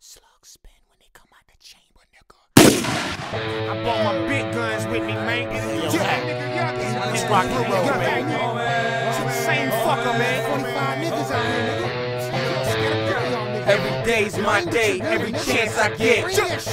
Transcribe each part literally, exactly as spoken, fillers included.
Slugs spin when they come out the chamber, nigga. I brought my big guns with me, man. Yeah, yeah. Nigga, y'all get this rock and roll, man. It's the same fucker, man. forty-five niggas out here, nigga. Every day's my day, every chance I get,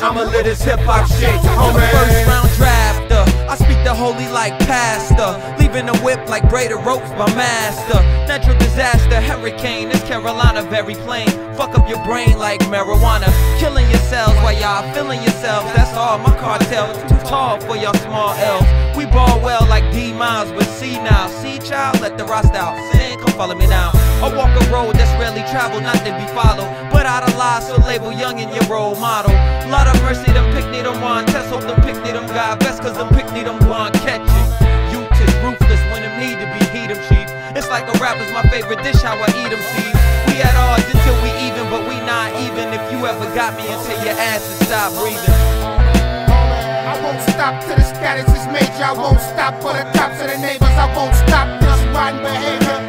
I'ma live this hip-hop shit, homie. First round drafter, I speak the holy like pastor, leaving the whip like braided ropes, my master. Natural disaster, hurricane, this Carolina very plain. Fuck up your brain like marijuana, killing yourselves while y'all feeling yourselves. That's all my cartel, too tall for y'all small elves. We ball well like D Miles, but see now, see child, let the rust out. Sin, come follow me now. I walk a road that's rarely traveled, not to be followed, but out of lies, so label young in your role model. Lot of mercy, them pickney, them wine test, hope them pickney, them guy best, cause them pickney, them wine catching. Youth is ruthless when them need to be heat them cheap. It's like a rapper's my favorite dish, how I eat them cheap. We at odds until we even, but we not even. If you ever got me until your ass is stop breathing. I won't stop till the status is major, I won't stop for the cops and the neighbors, I won't stop this rotten behavior.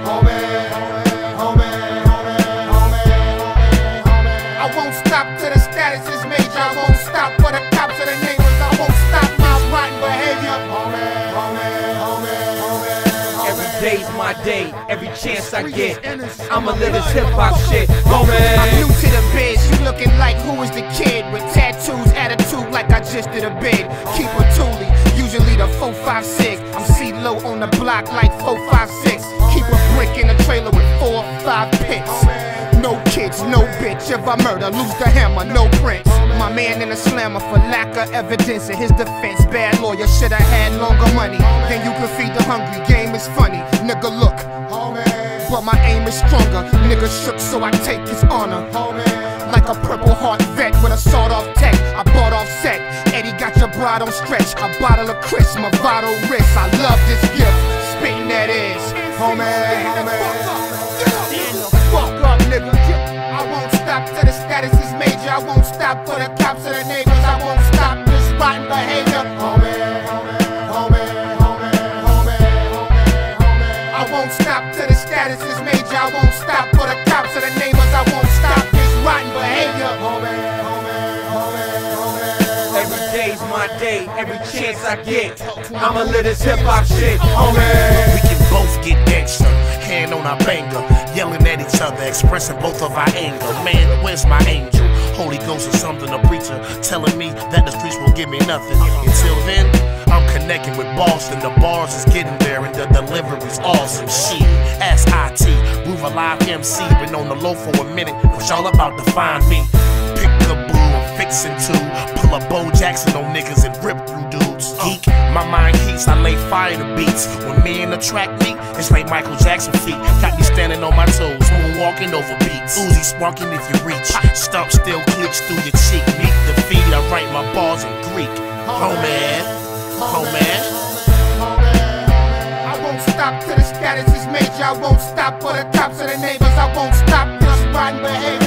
Every day's my day, every chance I get, I'ma live this hip-hop shit, homie. I'm new to the biz, you looking like who is the kid, with tattoos, attitude like I just did a bid. Keep a toolie, usually the four five six, I'm C-Lo on the block like four five six. Keep a brick in a trailer with four or five picks. No kids, no bitch, if I murder, lose the hammer, no prints. My man in a slammer for lack of evidence in his defense. Bad lawyer, should have had longer money. Then you can feed the hungry, game is funny. Nigga look, but my aim is stronger. Nigga shook so I take his honor. Like a purple heart vet with a sawed off tech, I bought off set. Eddie got your bride on stretch, a bottle of crisp, my bottle wrist. I love this gift, spitting that ass, homie, homie. I won't stop till the status is major. I won't stop for the cops and the neighbors. I won't stop this rotten behavior. Homie, homie, homie, homie, homie, homie. I won't stop till the status is major. I won't stop for the cops and the neighbors. I won't stop this rotten behavior. Homie, homie, homie. Every day's my day. Every chance I get, I'ma live this hip hop shit, homie. We can both get extra. Hand on our banger, yelling at each other, expressing both of our anger. Man, where's my angel? Holy Ghost or something, a preacher telling me that the streets will give me nothing. Until then, I'm connecting with Boston. The bars is getting there and the delivery's awesome. Shit, ask I T, move a live M C. Been on the low for a minute, cause y'all about to find me. Pick the boo, I'm fixing to pull a Bo Jackson on niggas and rip through dudes. Geek, my mind heats, I lay fire to beats. When me and the track meet, it's like Michael Jackson feet. Got me standing on my toes, moonwalking over beats. Uzi sparking if you reach. Stump still clicks through your cheek. Meet the feet, I write my bars in Greek. Homie, homie. I won't stop till the status is major. I won't stop for the cops and the neighbors. I won't stop this rotten behavior.